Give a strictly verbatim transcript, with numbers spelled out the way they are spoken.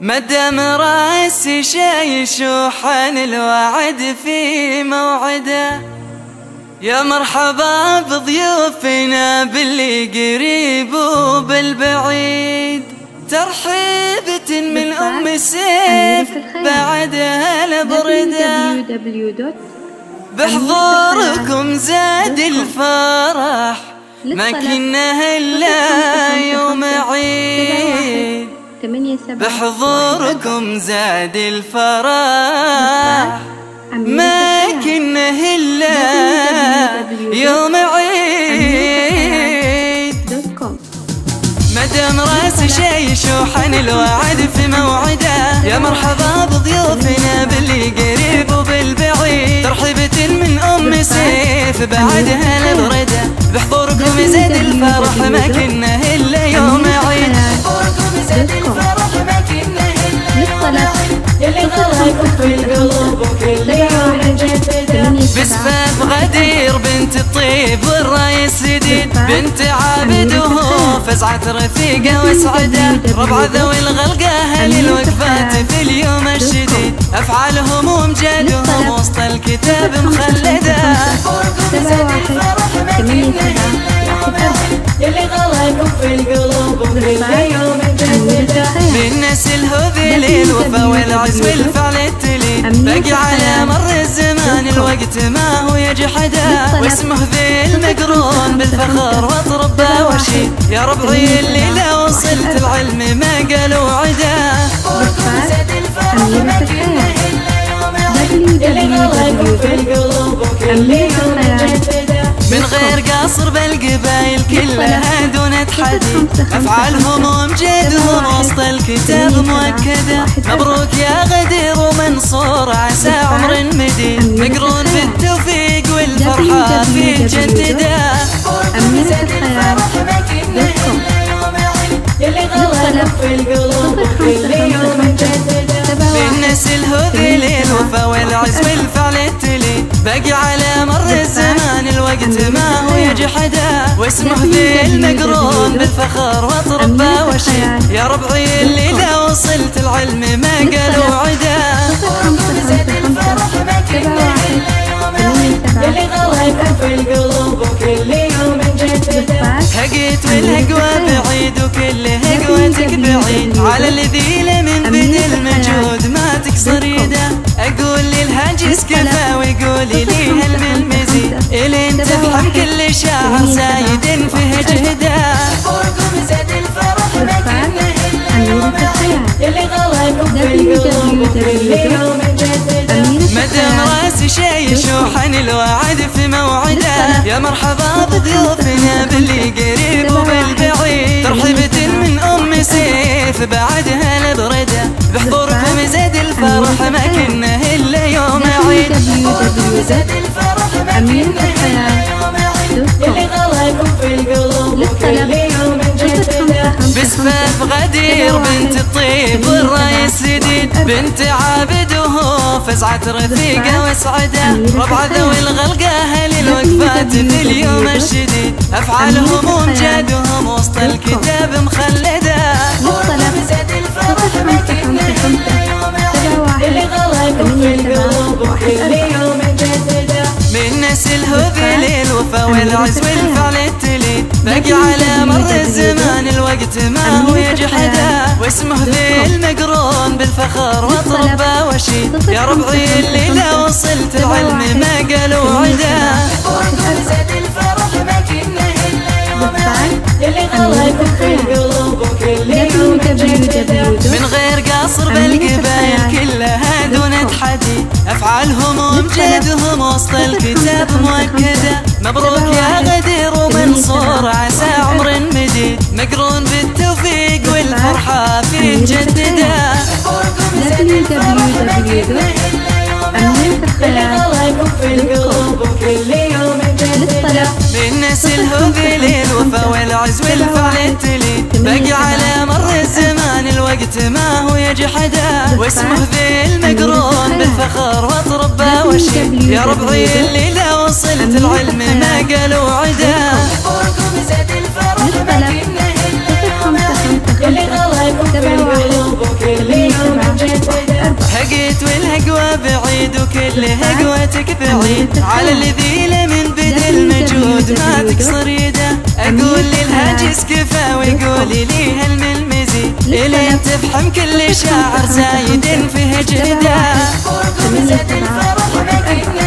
مدام راسي شايش وحن الوعد في موعده، يا مرحبا بضيوفنا باللي قريب وبالبعيد، ترحيبة من أم سيف بعدها البردة، بحضوركم زاد الفرح ما كنا هلا يوم عيد، بحضوركم زاد الفرح ما كنا هلا يوم عيد. مدام راسي شايش وحن الوعد في موعده، يا مرحبا بضيوفنا باللي قريب وبالبعيد، ترحيبة من أم سيف بعدها البردة، بحضوركم زاد الفرح ما كنا هلا يوم عيد، بحضوركم زاد الفرح ما كنا هلا يوم عيد، يلي غلاكم في القلوب وكل يوم نجدده، بسفاف غدير بنت الطيب والرايس جديد، بنت عابد وهو فزعة رفيقة وسعدة، ربع ذوي الغلقة أهل الوقفات في اليوم الشديد، أفعالهم ومجادهم وسط الكتاب مخلدة، بحضوركم زاد الفرح ما كنا هلا يوم عيد، يلي غلاكم في القلوب وكل يوم نجدده، بالناس الهذي للوفا والعز والفعل التليد، باقي على مر الزمان الوقت ما هو يجحده، واسمه ذي المقرون بالفخر وطربه وشيد، يا ربعي اللي لو وصلت العلم ما قالوا عده، بحضوركم زاد الفرح ما كنا هلا يوم عيد، يلي غلاكم في القلوب وكل يوم نجدده، من غير قصر بالقبايل كلها دون تحديد، أفعالهم ومجادهم وسط الكتاب مؤكدة، مبروك يا غدير ومنصور عسى عمر مديد، مقرون بالتوفيق والفرحة فيه جددة، بحضوركم زاد الفرح ما كنا هلا يوم عيد، يلي غلاكم في القلوب وكل يوم نجدده، بالناس الهذي للوفا والعز والفعل التليد، باقي على مر الزمان الوقت ما هو يجحده، واسمه ذي المقرون بالفخر وطربه وشيد، يا ربعي اللي لو وصلت العلم ما قالوا عده، بحضوركم زاد الفرح ما كنا هلا يوم عيد، يلي غلاكم في القلوب وكل يوم نجدده، هقيت والهقوى بعيد وكل هقوتك بعيد، على الذي من بذل المجهود ما تكسر يده، اقول للهاجس كفى وقولي لي هل من مزيد، الين تفهم كل شاعر سايد فيه جهده، بحضوركم زاد الفرح ما كنا هلا يوم عيد، يلي غلاكم في القلوب وكل يوم نجدده، مدام راسي شايش وحن الوعد في موعده، يا مرحبا بضيوفنا باللي قريب وبالبعيد، ترحيبة من أم سيف بعدها البردة، بحضوركم زاد الفرح ما كنا هلا يوم عيد، بحضوركم زاد الفرح ما كنا هلا يوم عيد، يلي غلاكم في القلوب وكل يوم نجدده، بسفاف غدير بنت الطيب والرايس جديد، بنت عابد وهو فزعة رفيقة وسعدة، ربع ذوي الغلقة أهل الوقفات في اليوم الشديد، أفعالهم ومجادهم وسط الكتاب مخلدة، بحضوركم زاد الفرح ما كنا هلا يوم عيد، يلي غلاكم في القلوب وكل يوم نجدده، من ناس الهذي للوفا والعز والفعل التليد، باقي على مر الزمان الوقت ما هو يجحده، واسمه ذي المقرون بالفخر وطربه وشيد، يا ربعي اللي لو وصلت العلم ما قالوا عده، بحضوركم زاد الفرح ما كنا هلا يوم عيد، يلي غلاكم في القلوب وكل يوم نجدده، من غير قصر بالقبايل كلها دون تحديد، أفعالهم ومجادهم وسط الكتاب مؤكدة، مبروك يا غدير ومنصور عسى عمر مديد، مقرون بالتوفيق والفرحة فيه مجددة، بحضوركم زاد الفرح ما كنا هلا يوم عيد، يلي غلاكم في القلوب وكل يوم نجدده، بالناس الهذي للوفا والعز والفعل التليد، باقي على مر الزمان الوقت ما هو يجحده، واسمه ذي المقرون بالفخر وطربه وشيد، يا ربعي اللي لو وصلت العلم ما قالوا عده، بحضوركم زاد الفرح ما كنا هلا يوم عيد، يلي غلاكم في القلوب وكل البيت والهجوة بعيد وكل هجوة تكفعي على الذيلة من بدل مجهود ما تكسر يده. أقول للهاجس كفى وقولي لي هل من المزي إلين تفهم كل شاعر زايد في هجده.